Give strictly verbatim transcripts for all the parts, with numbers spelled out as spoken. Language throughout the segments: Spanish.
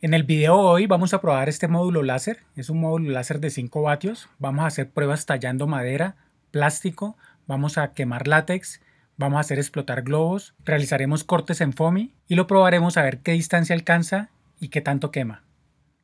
En el video de hoy vamos a probar este módulo láser. Es un módulo láser de cinco vatios. Vamos a hacer pruebas tallando madera, plástico, vamos a quemar látex, vamos a hacer explotar globos, realizaremos cortes en foamy y lo probaremos a ver qué distancia alcanza y qué tanto quema.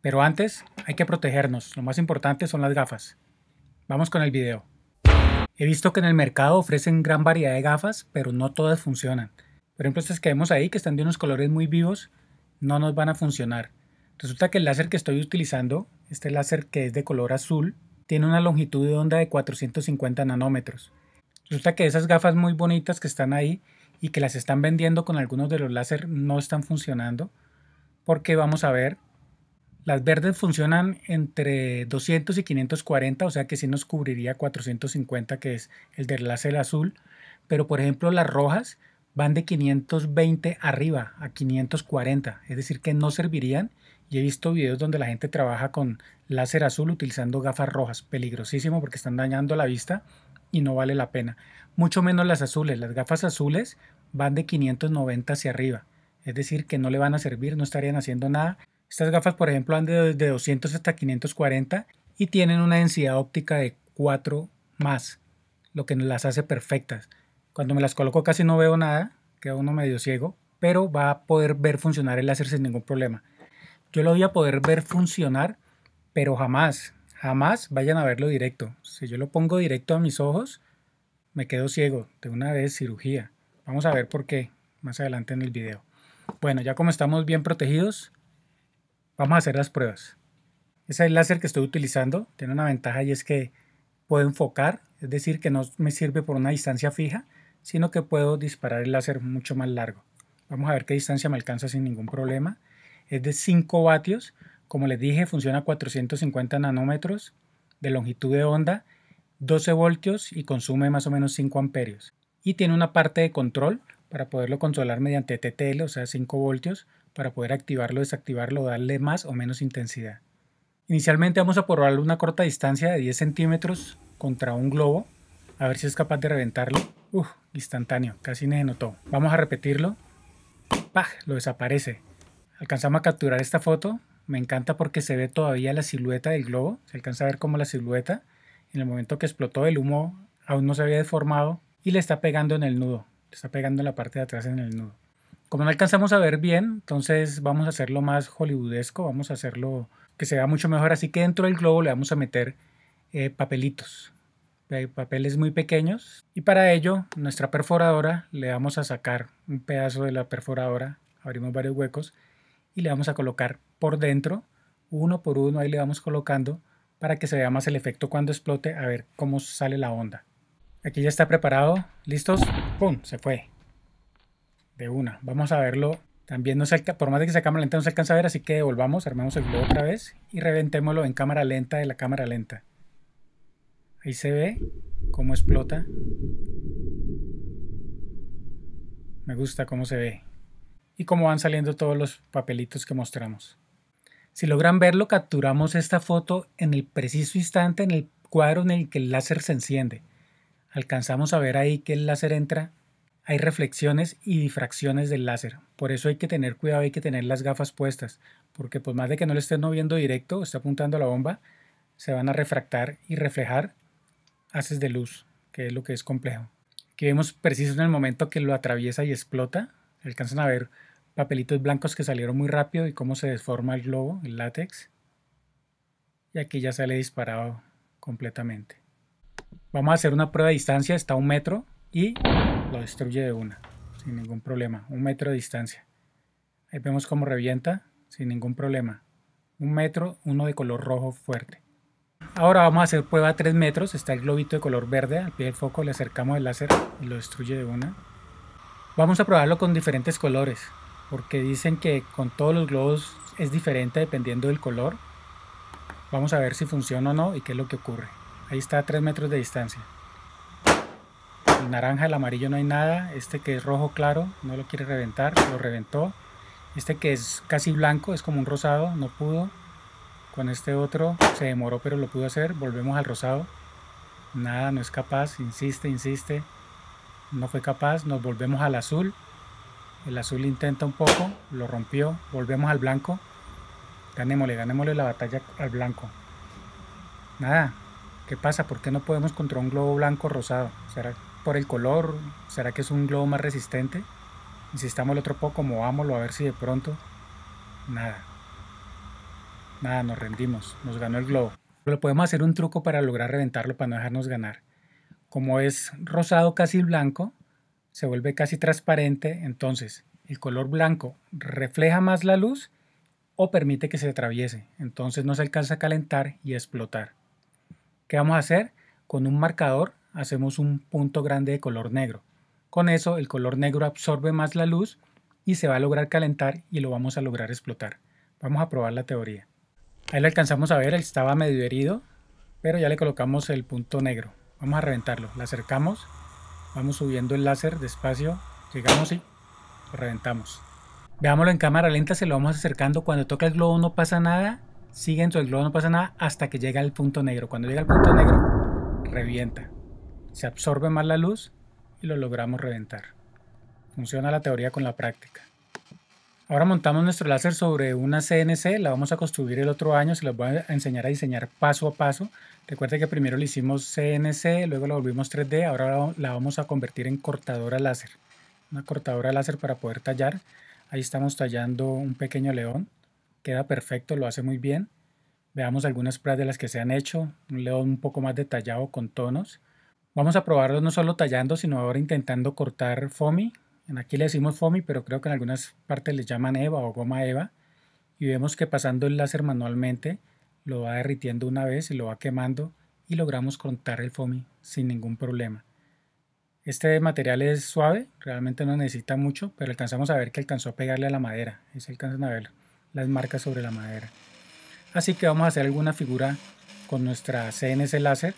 Pero antes hay que protegernos, lo más importante son las gafas. Vamos con el video. He visto que en el mercado ofrecen gran variedad de gafas, pero no todas funcionan. Por ejemplo, estas que vemos ahí, que están de unos colores muy vivos, no nos van a funcionar. Resulta que el láser que estoy utilizando, este láser que es de color azul, tiene una longitud de onda de cuatrocientos cincuenta nanómetros. Resulta que esas gafas muy bonitas que están ahí y que las están vendiendo con algunos de los láser no están funcionando, porque vamos a ver, las verdes funcionan entre doscientos y quinientos cuarenta, o sea que sí nos cubriría cuatrocientos cincuenta, que es el del láser azul, pero por ejemplo las rojas van de quinientos veinte arriba a quinientos cuarenta, es decir que no servirían. Y he visto videos donde la gente trabaja con láser azul utilizando gafas rojas, peligrosísimo porque están dañando la vista y no vale la pena. Mucho menos las azules, las gafas azules van de quinientos noventa hacia arriba, es decir que no le van a servir, no estarían haciendo nada. Estas gafas por ejemplo van de doscientos hasta quinientos cuarenta y tienen una densidad óptica de cuatro más, lo que las hace perfectas. Cuando me las coloco casi no veo nada, queda uno medio ciego, pero va a poder ver funcionar el láser sin ningún problema. Yo lo voy a poder ver funcionar, pero jamás, jamás vayan a verlo directo. Si yo lo pongo directo a mis ojos, me quedo ciego, de una vez cirugía. Vamos a ver por qué, más adelante en el video. Bueno, ya como estamos bien protegidos, vamos a hacer las pruebas. Ese es el láser que estoy utilizando, tiene una ventaja y es que puedo enfocar, es decir que no me sirve por una distancia fija, sino que puedo disparar el láser mucho más largo. Vamos a ver qué distancia me alcanza sin ningún problema. Es de cinco vatios, como les dije, funciona a cuatrocientos cincuenta nanómetros de longitud de onda, doce voltios y consume más o menos cinco amperios. Y tiene una parte de control para poderlo controlar mediante T T L, o sea cinco voltios, para poder activarlo, desactivarlo, darle más o menos intensidad. Inicialmente vamos a probarlo una corta distancia de diez centímetros contra un globo, a ver si es capaz de reventarlo. Uf, instantáneo, casi ni se notó. Vamos a repetirlo. ¡Pah! Lo desaparece. Alcanzamos a capturar esta foto, me encanta porque se ve todavía la silueta del globo, se alcanza a ver como la silueta, en el momento que explotó el humo aún no se había deformado y le está pegando en el nudo, le está pegando en la parte de atrás en el nudo. Como no alcanzamos a ver bien, entonces vamos a hacerlo más hollywoodesco, vamos a hacerlo que se vea mucho mejor, así que dentro del globo le vamos a meter eh, papelitos, papeles muy pequeños y para ello nuestra perforadora le vamos a sacar un pedazo de la perforadora, abrimos varios huecos y le vamos a colocar por dentro, uno por uno, ahí le vamos colocando para que se vea más el efecto cuando explote, a ver cómo sale la onda. Aquí ya está preparado, listos, ¡pum! Se fue. De una, vamos a verlo, también no se alcanza, por más de que sea cámara lenta no se alcanza a ver, así que devolvamos, armamos el globo otra vez y reventémoslo en cámara lenta de la cámara lenta. Ahí se ve cómo explota. Me gusta cómo se ve. Y cómo van saliendo todos los papelitos que mostramos. Si logran verlo, capturamos esta foto en el preciso instante, en el cuadro en el que el láser se enciende. Alcanzamos a ver ahí que el láser entra, hay reflexiones y difracciones del láser. Por eso hay que tener cuidado, hay que tener las gafas puestas, porque por más de que no le estén moviendo directo, está apuntando a la bomba, se van a refractar y reflejar haces de luz, que es lo que es complejo. Aquí vemos preciso en el momento que lo atraviesa y explota. Alcanzan a ver papelitos blancos que salieron muy rápido y cómo se desforma el globo, el látex. Y aquí ya sale disparado completamente. Vamos a hacer una prueba de distancia, está a un metro y lo destruye de una, sin ningún problema. Un metro de distancia. Ahí vemos cómo revienta, sin ningún problema. Un metro, uno de color rojo fuerte. Ahora vamos a hacer prueba a tres metros, está el globito de color verde al pie del foco, le acercamos el láser y lo destruye de una. Vamos a probarlo con diferentes colores, porque dicen que con todos los globos es diferente dependiendo del color. Vamos a ver si funciona o no y qué es lo que ocurre. Ahí está a tres metros de distancia. El naranja, el amarillo no hay nada, este que es rojo claro, no lo quiere reventar, lo reventó. Este que es casi blanco, es como un rosado, no pudo. Con este otro se demoró pero lo pudo hacer, volvemos al rosado. Nada, no es capaz, insiste, insiste. No fue capaz, nos volvemos al azul, el azul intenta un poco, lo rompió, volvemos al blanco, Ganémosle, ganémosle la batalla al blanco. Nada, ¿qué pasa? ¿Por qué no podemos contra un globo blanco rosado? ¿Será por el color? ¿Será que es un globo más resistente? Insistamos el otro poco, movámoslo a ver si de pronto... Nada. Nada, nos rendimos, nos ganó el globo. Pero podemos hacer un truco para lograr reventarlo, para no dejarnos ganar. Como es rosado casi blanco, se vuelve casi transparente, entonces el color blanco refleja más la luz o permite que se atraviese, entonces no se alcanza a calentar y a explotar. ¿Qué vamos a hacer? Con un marcador hacemos un punto grande de color negro. Con eso el color negro absorbe más la luz y se va a lograr calentar y lo vamos a lograr explotar. Vamos a probar la teoría. Ahí lo alcanzamos a ver, él estaba medio herido, pero ya le colocamos el punto negro. Vamos a reventarlo, le acercamos, vamos subiendo el láser despacio, llegamos y lo reventamos. Veámoslo en cámara lenta, se lo vamos acercando, cuando toca el globo no pasa nada, sigue dentro del globo no pasa nada hasta que llega al punto negro. Cuando llega al punto negro, revienta, se absorbe más la luz y lo logramos reventar. Funciona la teoría con la práctica. Ahora montamos nuestro láser sobre una C N C, la vamos a construir el otro año, se los voy a enseñar a diseñar paso a paso. Recuerden que primero le hicimos C N C, luego la volvimos tres D, ahora la vamos a convertir en cortadora láser. Una cortadora láser para poder tallar. Ahí estamos tallando un pequeño león, queda perfecto, lo hace muy bien. Veamos algunas pruebas de las que se han hecho, un león un poco más detallado con tonos. Vamos a probarlo no solo tallando, sino ahora intentando cortar foamy. Aquí le decimos foamy, pero creo que en algunas partes le llaman eva o goma eva. Y vemos que pasando el láser manualmente lo va derritiendo una vez y lo va quemando y logramos cortar el foamy sin ningún problema. Este material es suave, realmente no necesita mucho, pero alcanzamos a ver que alcanzó a pegarle a la madera. Ahí se alcanzan a ver las marcas sobre la madera. Así que vamos a hacer alguna figura con nuestra C N C láser.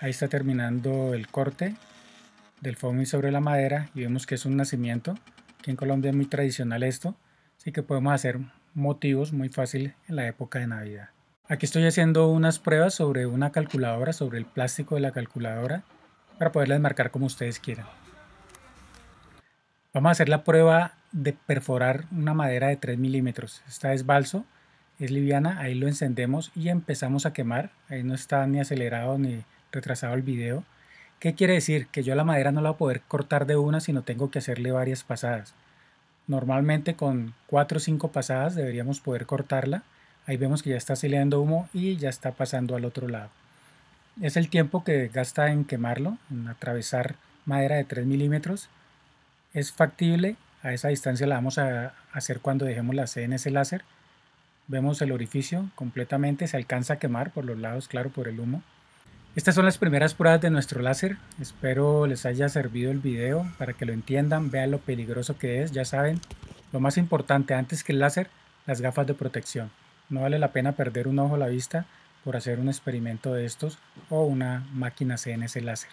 Ahí está terminando el corte del foamy sobre la madera y vemos que es un nacimiento. Aquí en Colombia es muy tradicional esto, así que podemos hacer motivos muy fácil en la época de Navidad. Aquí estoy haciendo unas pruebas sobre una calculadora, sobre el plástico de la calculadora, para poderlas marcar como ustedes quieran. Vamos a hacer la prueba de perforar una madera de tres milímetros. Esta es balso, es liviana, ahí lo encendemos y empezamos a quemar. Ahí no está ni acelerado ni retrasado el video. ¿Qué quiere decir? Que yo la madera no la voy a poder cortar de una, sino tengo que hacerle varias pasadas. Normalmente con cuatro o cinco pasadas deberíamos poder cortarla. Ahí vemos que ya está saliendo humo y ya está pasando al otro lado. Es el tiempo que gasta en quemarlo, en atravesar madera de tres milímetros. Es factible, a esa distancia la vamos a hacer cuando dejemos la C N C láser. Vemos el orificio completamente, se alcanza a quemar por los lados, claro, por el humo. Estas son las primeras pruebas de nuestro láser, espero les haya servido el video para que lo entiendan, vean lo peligroso que es, ya saben, lo más importante antes que el láser, las gafas de protección. No vale la pena perder un ojo a la vista por hacer un experimento de estos o una máquina C N C láser.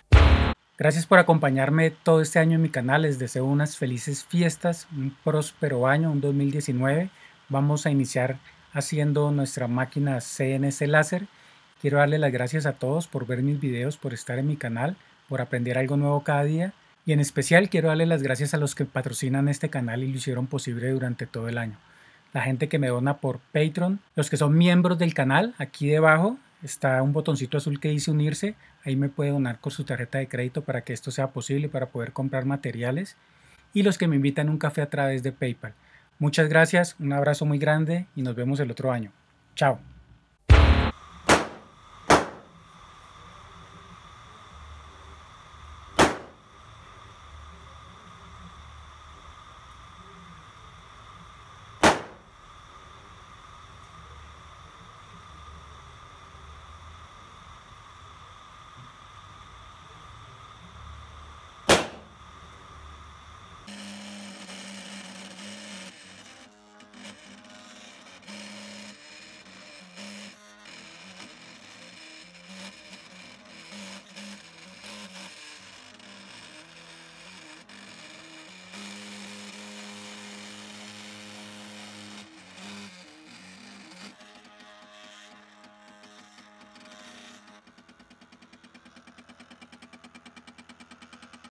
Gracias por acompañarme todo este año en mi canal, les deseo unas felices fiestas, un próspero año, un dos mil diecinueve. Vamos a iniciar haciendo nuestra máquina C N C láser. Quiero darle las gracias a todos por ver mis videos, por estar en mi canal, por aprender algo nuevo cada día. Y en especial quiero darle las gracias a los que patrocinan este canal y lo hicieron posible durante todo el año. La gente que me dona por Patreon, los que son miembros del canal, aquí debajo está un botoncito azul que dice unirse. Ahí me puede donar con su tarjeta de crédito para que esto sea posible, para poder comprar materiales. Y los que me invitan un café a través de PayPal. Muchas gracias, un abrazo muy grande y nos vemos el otro año. Chao.